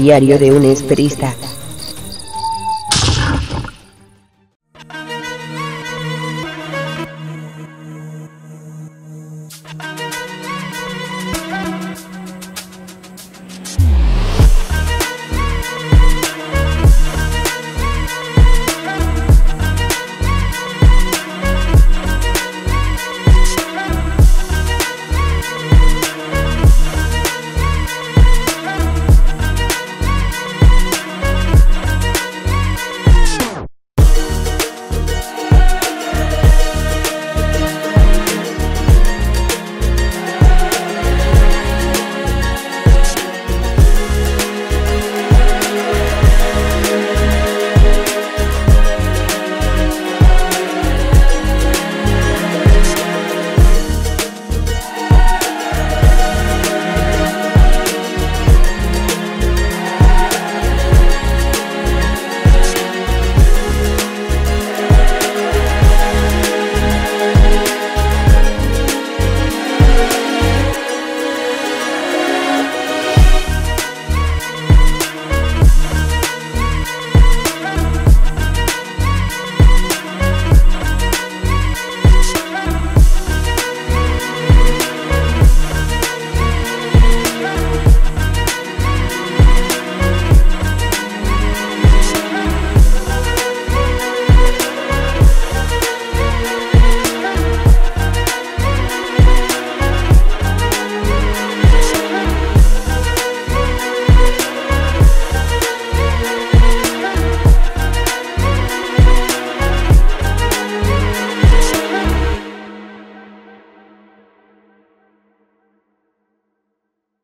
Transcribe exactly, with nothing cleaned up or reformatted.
Diario de un Esperista.